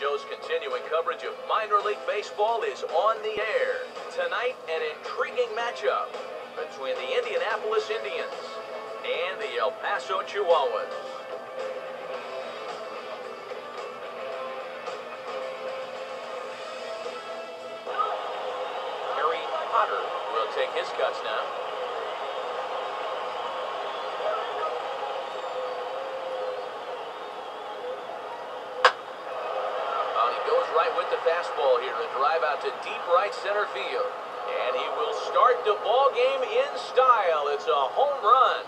show's continuing coverage of minor league baseball is on the air. Tonight, an intriguing matchup between the Indianapolis Indians and the El Paso Chihuahuas. Harry Potter will take his cuts now. With the fastball here, a drive out to deep right center field, and he will start the ball game in style. It's a home run.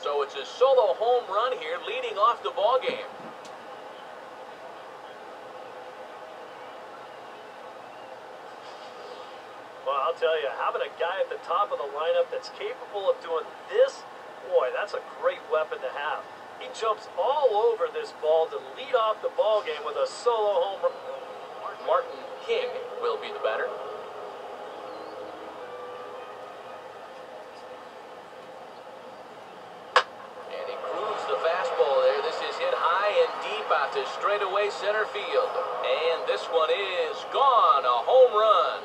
So it's a solo home run here, leading off the ball game. Well, I'll tell you, having a guy at the top of the lineup that's capable of doing this, boy, that's a great weapon to have. He jumps all over this ball to lead off the ball game with a solo home run. Martin King will be the batter. And he grooves the fastball there. This is hit high and deep out to straightaway center field. And this one is gone, a home run.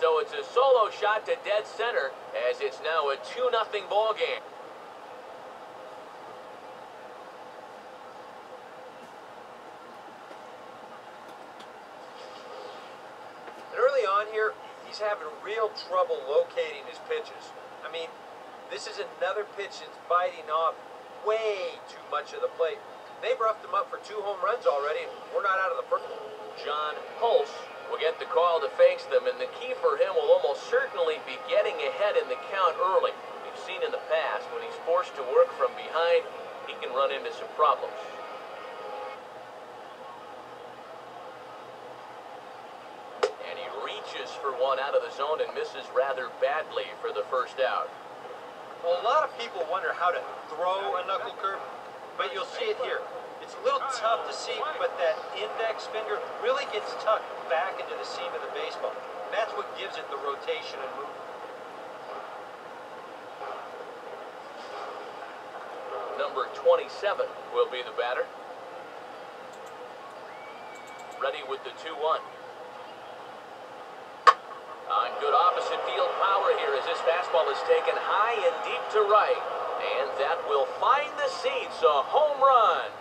So it's a solo shot to dead center, as it's now a 2-0 ball game. Early on here, he's having real trouble locating his pitches. I mean, this is another pitch that's biting off way too much of the plate. They've roughed him up for 2 home runs already, and we're not out of the first. John Hulse will get the call to face them, and the key for him will almost certainly be getting ahead in the count early. We've seen in the past, when he's forced to work from behind, he can run into some problems. And he reaches for one out of the zone and misses rather badly for the first out. Well, a lot of people wonder how to throw a knuckle curve, but you'll see it here. It's a little tough to see, but that index finger really gets tucked back into the seam of the baseball. That's what gives it the rotation and movement. Number 27 will be the batter. Ready with the 2-1. On good opposite field power here, as this fastball is taken high and deep to right. And that will find the seats, a home run.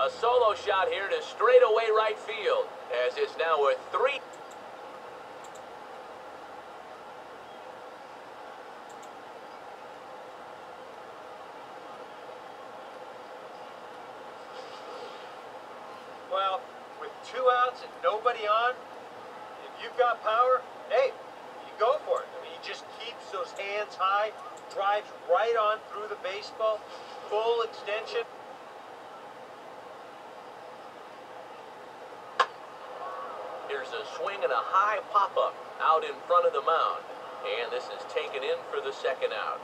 A solo shot here to straightaway right field, as it's now a 3. Well, with 2 outs and nobody on, if you've got power, hey, you go for it. I mean, he just keeps those hands high, drives right on through the baseball, full extension. Here's a swing and a high pop-up out in front of the mound. And this is taken in for the second out.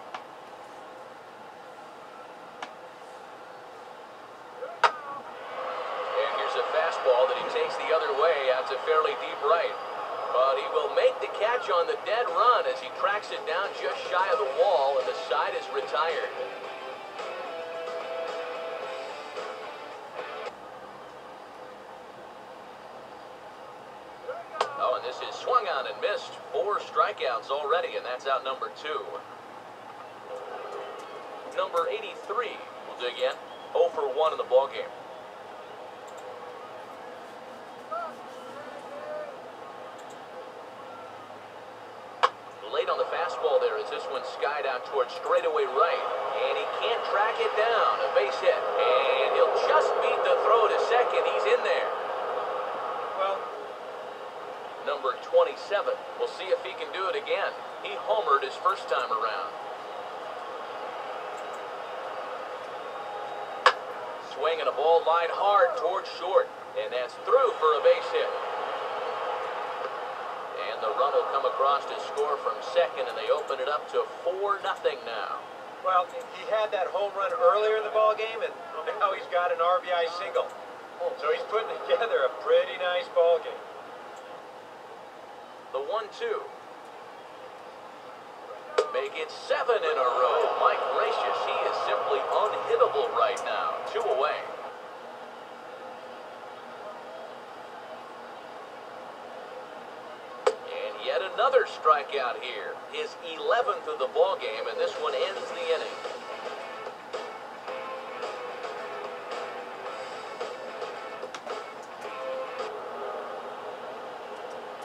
And here's a fastball that he takes the other way out to fairly deep right. But he will make the catch on the dead run as he tracks it down just shy of the wall, and the side is retired. This is swung on and missed. 4 strikeouts already, and that's out number 2. Number 83 will dig in. 0 for 1 in the ballgame. Late on the fastball there as this one skied out towards straightaway right, and he can't track it down. A base hit, and he'll just beat the throw to second. He's in there. Well, number 27. We'll see if he can do it again. He homered his first time around. Swing and a ball lined hard towards short, and that's through for a base hit. And the run will come across to score from second, and they open it up to 4-0 now. Well, he had that home run earlier in the ballgame, and now he's got an RBI single. So he's putting together a pretty nice ball game. The 1-2. Make it 7 in a row. My gracious, he is simply unhittable right now. 2 away. And yet another strikeout here. His 11th of the ball game, and this one ends the inning.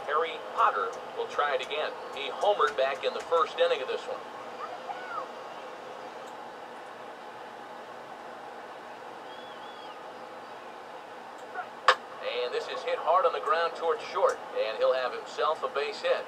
Harry Potter will try it again. He homered back in the first inning of this one. And this is hit hard on the ground towards short, and he'll have himself a base hit.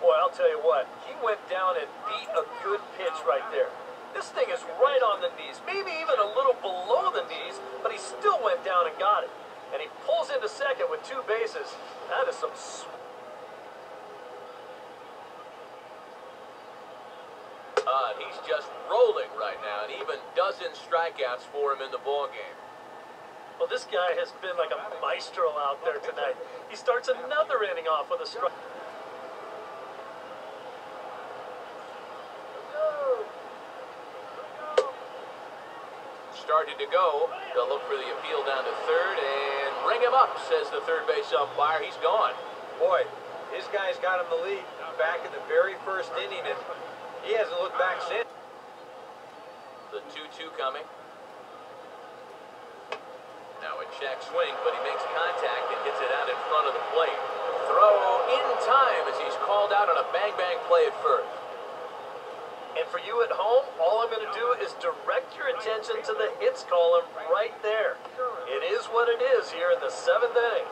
Boy, I'll tell you what, he went down and beat a good pitch right there. This thing is right on the knees, maybe even a little below the knees, but he still went down and got it. And he pulls into second with 2 bases. That is some... he's just rolling right now, and even dozen strikeouts for him in the ballgame. Well, this guy has been like a maestro out there tonight. He starts another inning off with a strike. Started to go. They'll look for the appeal down to third and bring him up, says the third base umpire. He's gone. Boy, this guy's got him the lead back in the very first inning, and he hasn't looked back since. The 2-2 coming. Now a check swing, but he makes contact and hits it out in front of the plate. Throw in time as he's called out on a bang-bang play at first. And for you at home, all I'm going to do is direct your attention to the hits column right there. It is what it is here in the 7th inning.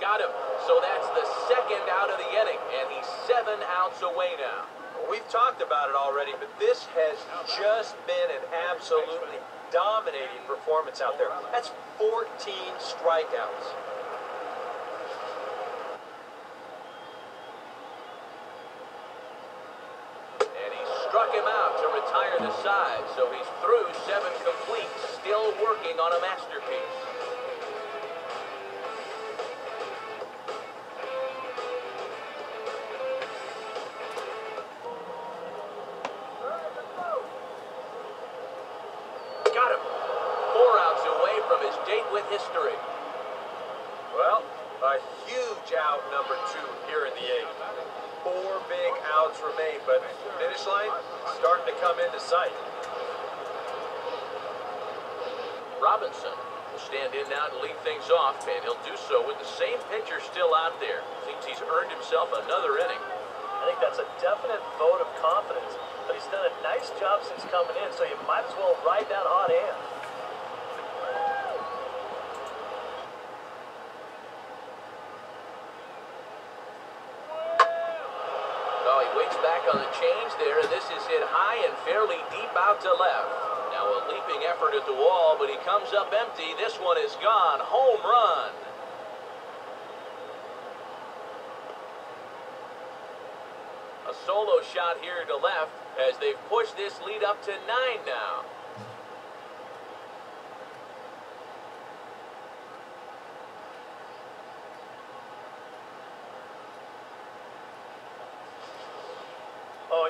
Got him. So that's the 2nd out of the inning, and he's 7 outs away now. Well, we've talked about it already, but this has just been an absolutely dominating performance out there. That's 14 strikeouts. Him out to retire the side, so he's through 7 complete, still working on a masterpiece. Got him. 4 outs away from his date with history. Well, a huge out number 2 here in the 8th. 4 big outs remain, but the finish line starting to come into sight. Robinson will stand in now to lead things off, and he'll do so with the same pitcher still out there. Thinks he's earned himself another inning. I think that's a definite vote of confidence, but he's done a nice job since coming in, so you might as well ride that hot hand. Back on the change there, and this is hit high and fairly deep out to left. Now a leaping effort at the wall, but he comes up empty. This one is gone. Home run. A solo shot here to left as they've pushed this lead up to 9 now.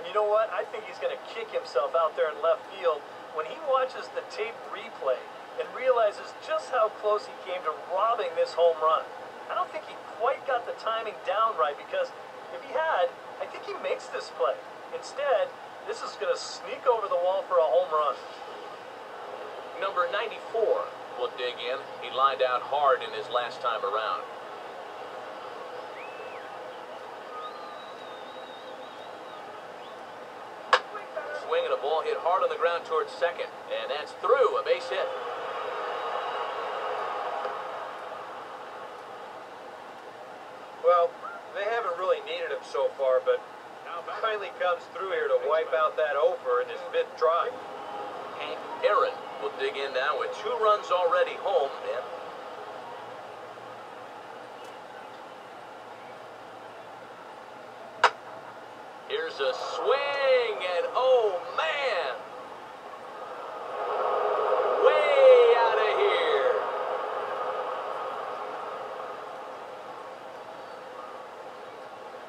You know what? I think he's going to kick himself out there in left field when he watches the tape replay and realizes just how close he came to robbing this home run. I don't think he quite got the timing down right, because if he had, I think he makes this play. Instead, this is going to sneak over the wall for a home run. Number 94 will dig in. He lined out hard in his last time around. Ball hit hard on the ground towards second, and that's through, a base hit. Well, they haven't really needed him so far, but finally comes through here to wipe out that over in his 5th try. Hank Aaron will dig in now with 2 runs already home. There's a swing, and oh man! Way out of here!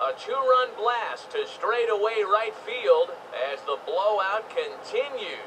A two-run blast to straightaway right field as the blowout continues.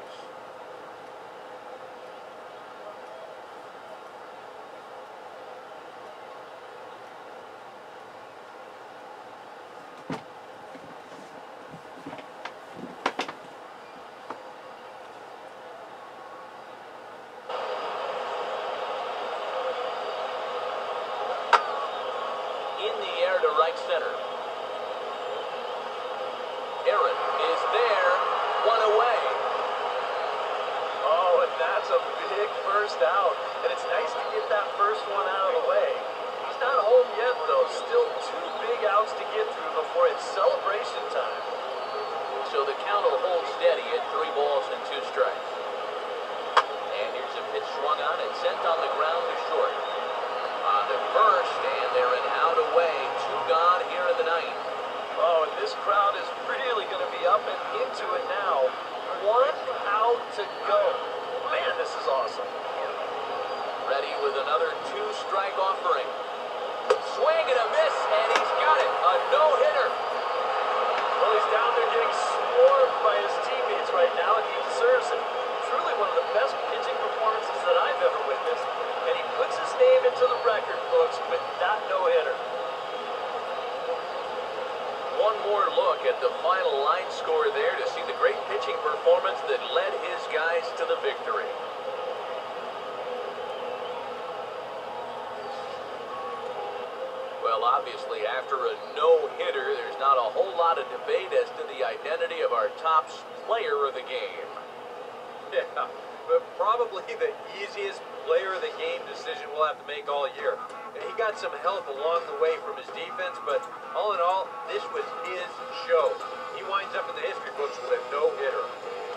This was his show. He winds up in the history books with a no-hitter.